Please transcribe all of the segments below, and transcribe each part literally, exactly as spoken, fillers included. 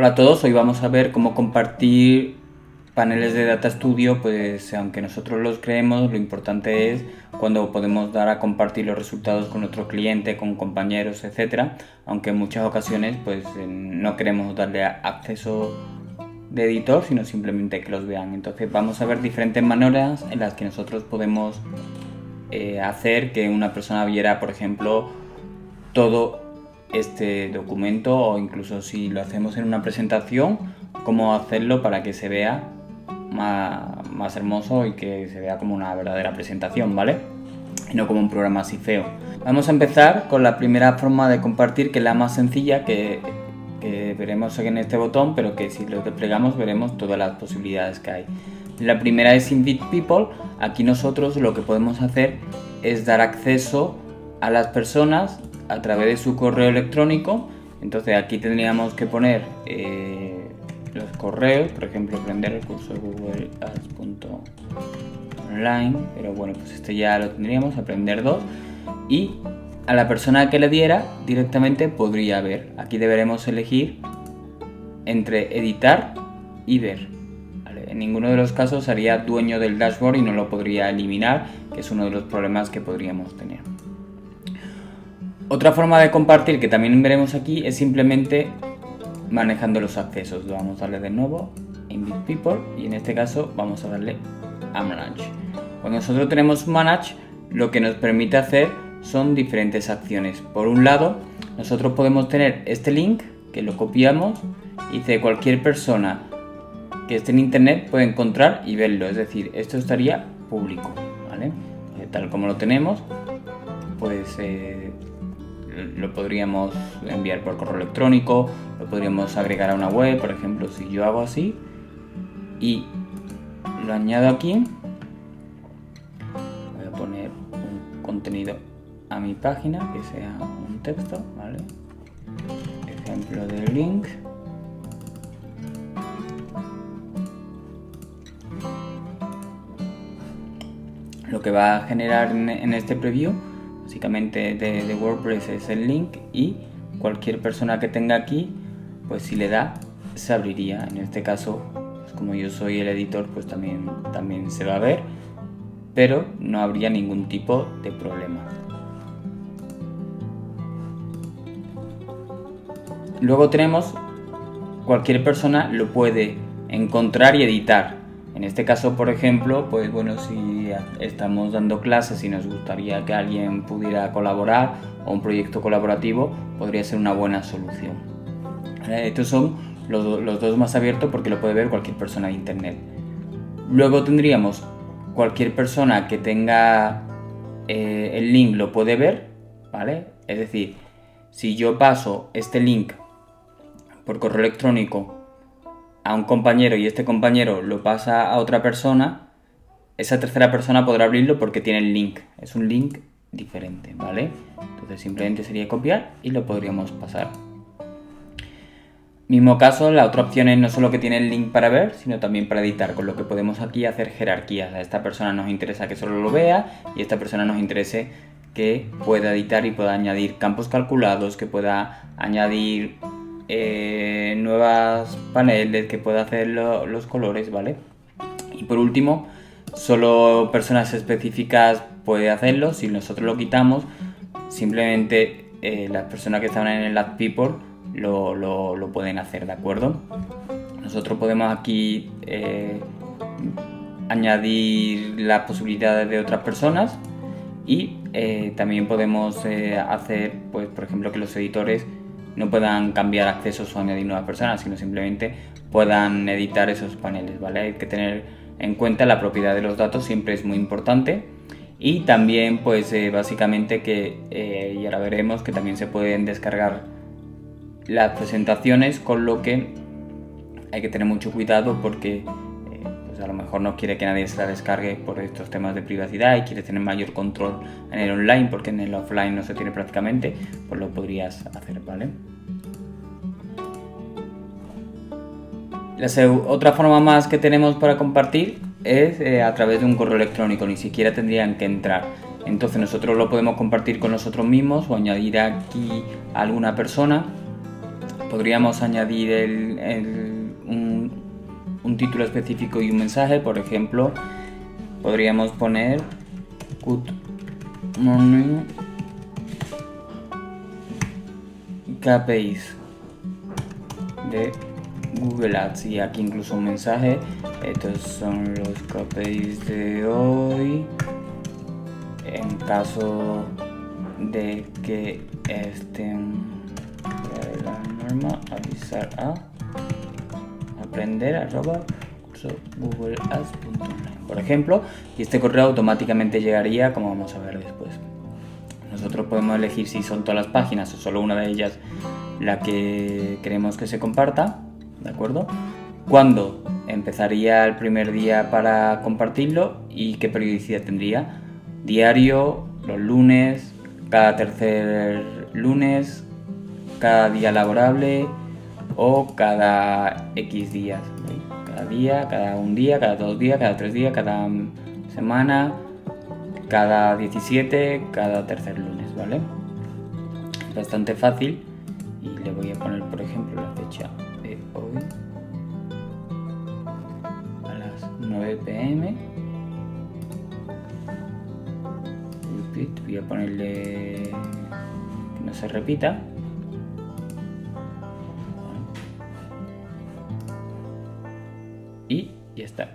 Hola a todos, hoy vamos a ver cómo compartir paneles de Data Studio. Pues aunque nosotros los creemos, lo importante es cuando podemos dar a compartir los resultados con nuestro cliente, con compañeros, etcétera. Aunque en muchas ocasiones pues no queremos darle acceso de editor, sino simplemente que los vean. Entonces vamos a ver diferentes maneras en las que nosotros podemos eh, hacer que una persona viera, por ejemplo, todo este documento, o incluso si lo hacemos en una presentación, cómo hacerlo para que se vea más, más hermoso y que se vea como una verdadera presentación, ¿vale? Y no como un programa así feo. Vamos a empezar con la primera forma de compartir, que es la más sencilla, que, que veremos en este botón, pero que si lo desplegamos veremos todas las posibilidades que hay. La primera es Invite People. Aquí nosotros lo que podemos hacer es dar acceso a las personas a través de su correo electrónico. Entonces aquí tendríamos que poner eh, los correos, por ejemplo, prender el curso de Google Ads punto online, pero bueno, pues este ya lo tendríamos, aprender dos, y a la persona que le diera directamente podría ver. Aquí deberemos elegir entre editar y ver. Vale, en ninguno de los casos haría dueño del dashboard y no lo podría eliminar, que es uno de los problemas que podríamos tener. Otra forma de compartir que también veremos aquí es simplemente manejando los accesos. Vamos a darle de nuevo Invite People y en este caso vamos a darle a Manage. Cuando nosotros tenemos Manage, lo que nos permite hacer son diferentes acciones. Por un lado, nosotros podemos tener este link que lo copiamos y dice cualquier persona que esté en internet puede encontrar y verlo. Es decir, esto estaría público, ¿vale? Tal como lo tenemos, pues Eh, lo podríamos enviar por correo electrónico, lo podríamos agregar a una web. Por ejemplo, si yo hago así y lo añado aquí, voy a poner un contenido a mi página que sea un texto, ¿vale? Ejemplo de link. Lo que va a generar en este preview básicamente de, de WordPress es el link, y cualquier persona que tenga aquí, pues si le da, se abriría. En este caso, pues como yo soy el editor, pues también, también se va a ver, pero no habría ningún tipo de problema. Luego tenemos cualquier persona lo puede encontrar y editar. En este caso, por ejemplo, pues bueno, si estamos dando clases y nos gustaría que alguien pudiera colaborar, o un proyecto colaborativo, podría ser una buena solución. Estos son los, los dos más abiertos porque lo puede ver cualquier persona de internet. Luego tendríamos cualquier persona que tenga eh, el link lo puede ver, ¿vale? Es decir, si yo paso este link por correo electrónico a un compañero y este compañero lo pasa a otra persona, esa tercera persona podrá abrirlo porque tiene el link, es un link diferente, ¿vale? Entonces simplemente sería copiar y lo podríamos pasar. Mismo caso, la otra opción es no solo que tiene el link para ver, sino también para editar, con lo que podemos aquí hacer jerarquías. A esta persona nos interesa que solo lo vea, y a esta persona nos interese que pueda editar y pueda añadir campos calculados, que pueda añadir Eh, nuevas paneles, que pueda hacer lo, los colores, ¿vale? Y por último, solo personas específicas puede hacerlo. Si nosotros lo quitamos, simplemente eh, las personas que estaban en el Ad People lo, lo, lo pueden hacer, ¿de acuerdo? Nosotros podemos aquí eh, añadir las posibilidades de otras personas, y eh, también podemos eh, hacer, pues por ejemplo, que los editores no puedan cambiar accesos o añadir nuevas personas, sino simplemente puedan editar esos paneles, ¿vale? Hay que tener en cuenta la propiedad de los datos, siempre es muy importante. Y también, pues eh, básicamente que, eh, y ahora veremos, que también se pueden descargar las presentaciones, con lo que hay que tener mucho cuidado porque eh, pues a lo mejor no quiere que nadie se la descargue por estos temas de privacidad, y quiere tener mayor control en el online porque en el offline no se tiene prácticamente, pues lo podrías hacer, ¿vale? La otra forma más que tenemos para compartir es eh, a través de un correo electrónico, ni siquiera tendrían que entrar. Entonces nosotros lo podemos compartir con nosotros mismos, o añadir aquí a alguna persona, podríamos añadir el, el, un, un título específico y un mensaje. Por ejemplo, podríamos poner Good Morning K P Is de Google Ads, y aquí incluso un mensaje: estos son los K P Is de hoy, en caso de que estén fuera de la norma, avisar a aprender arroba curso google ads punto online, por ejemplo, y este correo automáticamente llegaría, como vamos a ver después. Nosotros podemos elegir si son todas las páginas o solo una de ellas la que queremos que se comparta, ¿de acuerdo? ¿Cuándo empezaría el primer día para compartirlo y qué periodicidad tendría? Diario, los lunes, cada tercer lunes, cada día laborable o cada X días, ¿sí? Cada día, cada un día, cada dos días, cada tres días, cada semana, cada diecisiete, cada tercer lunes, ¿vale? Bastante fácil, y le voy a poner, por ejemplo, la fecha de hoy a las nueve p m Repeat, voy a ponerle que no se repita. Y ya está.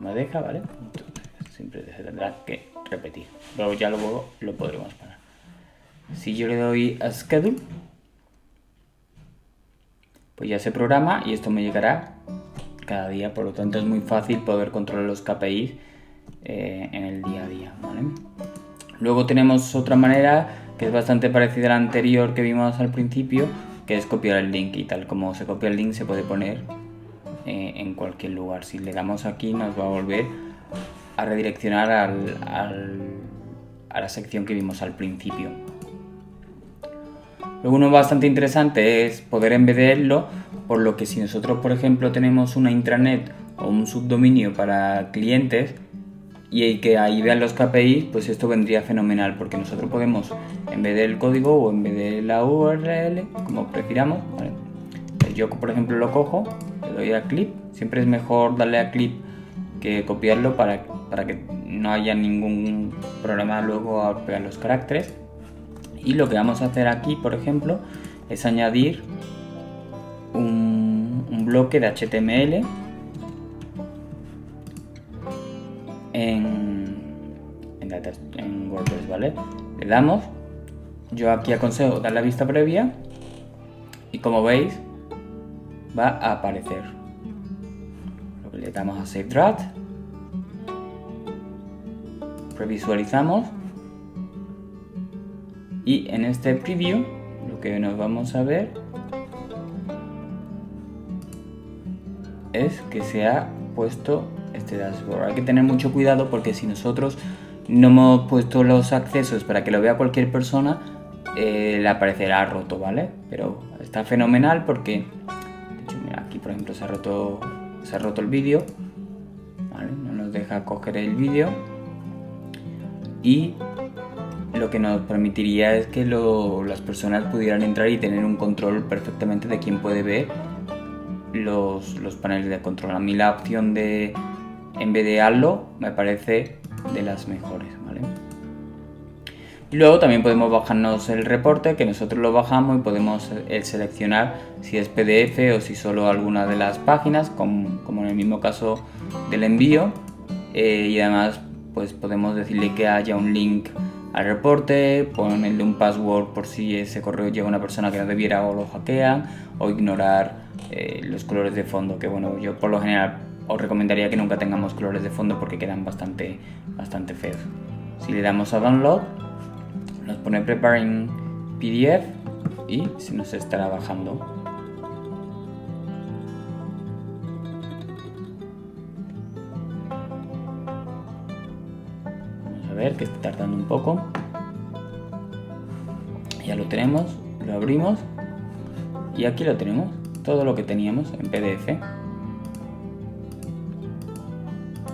Me deja, ¿vale? Entonces, siempre se tendrá que repetir. Luego ya luego lo podremos parar. Si yo le doy a Schedule, pues ya se programa y esto me llegará cada día. Por lo tanto, es muy fácil poder controlar los K P Is eh, en el día a día, ¿vale? Luego tenemos otra manera que es bastante parecida a la anterior que vimos al principio, que es copiar el link, y tal como se copia el link se puede poner eh, en cualquier lugar. Si le damos aquí nos va a volver a redireccionar al, al, a la sección que vimos al principio. Luego uno bastante interesante es poder embederlo, por lo que si nosotros por ejemplo tenemos una intranet o un subdominio para clientes y que ahí vean los K P Is, pues esto vendría fenomenal, porque nosotros podemos embeder el código o embeder la U R L, como prefiramos, ¿vale? Yo por ejemplo lo cojo, le doy a clip, siempre es mejor darle a clip que copiarlo para, para que no haya ningún problema luego al pegar los caracteres. Y lo que vamos a hacer aquí por ejemplo es añadir un, un bloque de H T M L En, en, data, en WordPress, ¿vale? Le damos, yo aquí aconsejo dar la vista previa y como veis va a aparecer. Le damos a Save Draft, previsualizamos y en este preview lo que nos vamos a ver es que se ha puesto este dashboard. Hay que tener mucho cuidado porque si nosotros no hemos puesto los accesos para que lo vea cualquier persona, eh, le aparecerá roto, ¿vale? Pero está fenomenal porque, de hecho, mira, aquí por ejemplo se ha roto, se ha roto el vídeo, ¿vale? No nos deja coger el vídeo, y lo que nos permitiría es que lo, las personas pudieran entrar y tener un control perfectamente de quién puede ver los, los paneles de control. A mí la opción de en vez de hazlo me parece de las mejores, ¿vale? Y luego también podemos bajarnos el reporte, que nosotros lo bajamos y podemos el seleccionar si es P D F o si solo alguna de las páginas, como, como en el mismo caso del envío, eh, y además pues podemos decirle que haya un link al reporte, ponerle un password por si ese correo llega a una persona que no debiera o lo hackean, o ignorar eh, los colores de fondo, que bueno, yo por lo general os recomendaría que nunca tengamos colores de fondo porque quedan bastante, bastante feos. Si le damos a Download, nos pone Preparing P D F y se nos estará bajando. Vamos a ver que está tardando un poco. Ya lo tenemos, lo abrimos y aquí lo tenemos, todo lo que teníamos en P D F.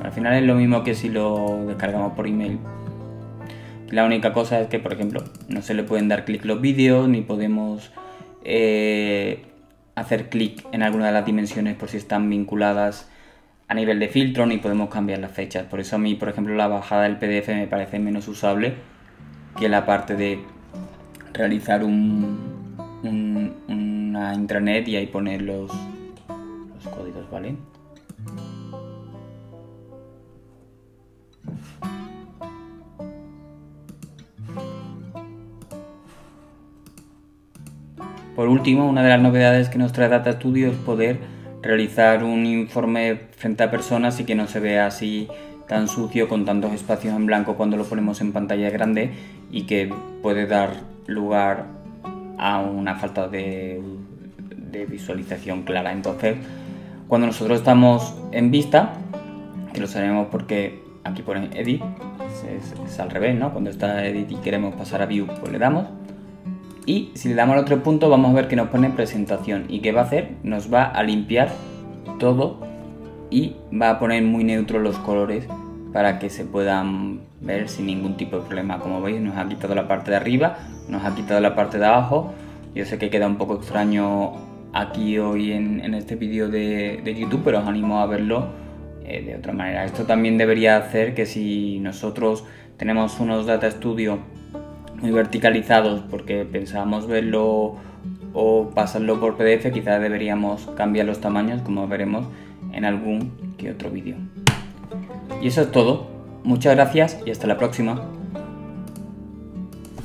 Al final es lo mismo que si lo descargamos por email. La única cosa es que, por ejemplo, no se le pueden dar clic los vídeos, ni podemos eh, hacer clic en alguna de las dimensiones por si están vinculadas a nivel de filtro, ni podemos cambiar las fechas. Por eso a mí, por ejemplo, la bajada del P D F me parece menos usable que la parte de realizar un, un, una intranet y ahí poner los, los códigos, ¿vale? Por último, una de las novedades que nos trae Data Studio es poder realizar un informe frente a personas y que no se vea así tan sucio con tantos espacios en blanco cuando lo ponemos en pantalla grande, y que puede dar lugar a una falta de, de visualización clara. Entonces, cuando nosotros estamos en vista, que lo sabemos porque aquí ponen edit, es, es al revés, ¿no? Cuando está edit y queremos pasar a view, pues le damos. Y si le damos al otro punto vamos a ver que nos pone presentación, y que va a hacer, nos va a limpiar todo y va a poner muy neutros los colores para que se puedan ver sin ningún tipo de problema. Como veis, nos ha quitado la parte de arriba, nos ha quitado la parte de abajo. Yo sé que queda un poco extraño aquí hoy en, en este vídeo de, de YouTube, pero os animo a verlo eh, de otra manera. Esto también debería hacer que si nosotros tenemos unos Data Studio muy verticalizados porque pensábamos verlo o pasarlo por P D F, quizás deberíamos cambiar los tamaños, como veremos en algún que otro vídeo. Y eso es todo, muchas gracias y hasta la próxima.